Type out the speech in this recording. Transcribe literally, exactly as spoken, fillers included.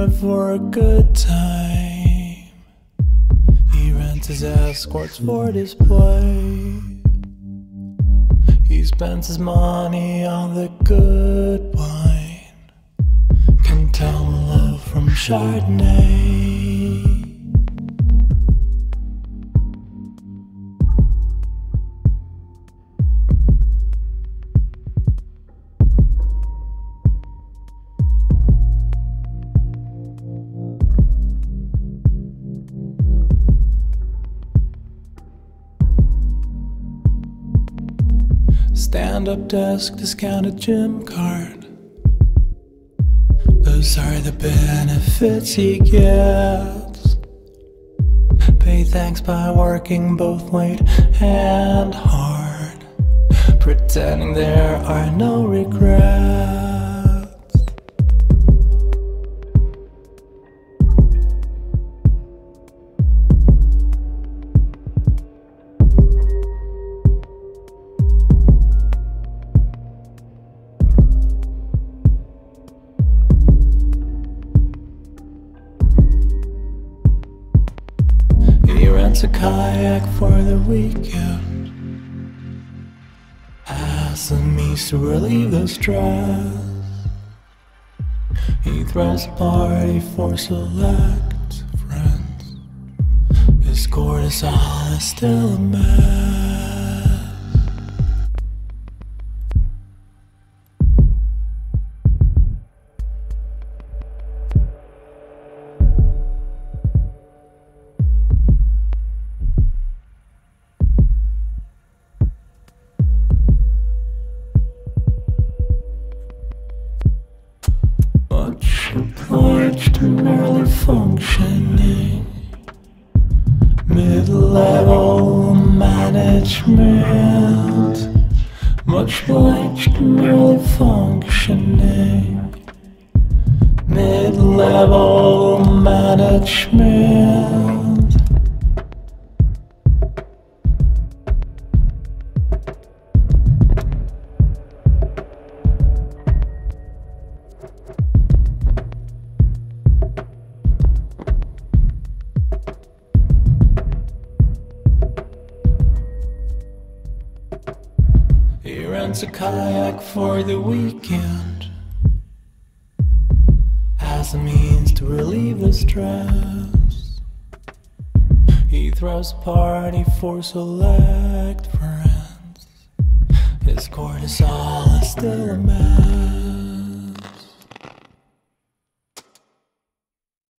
around for a good time. He rents his escorts for display. He spends his money on the good wine. Can tell love from Chardonnay. Stand-up desk, discounted gym card. Those are the benefits he gets. Pay thanks by working both late and hard, pretending there are no regrets. A kayak for the weekend, asking me to relieve the stress. He throws a party for select friends. His cortisol is still a mess. Approach to merely functioning, mid-level management. Much like to merely functioning, mid-level management. He rents a kayak for the weekend as a means to relieve the stress. He throws a party for select friends. His cortisol is still a mess.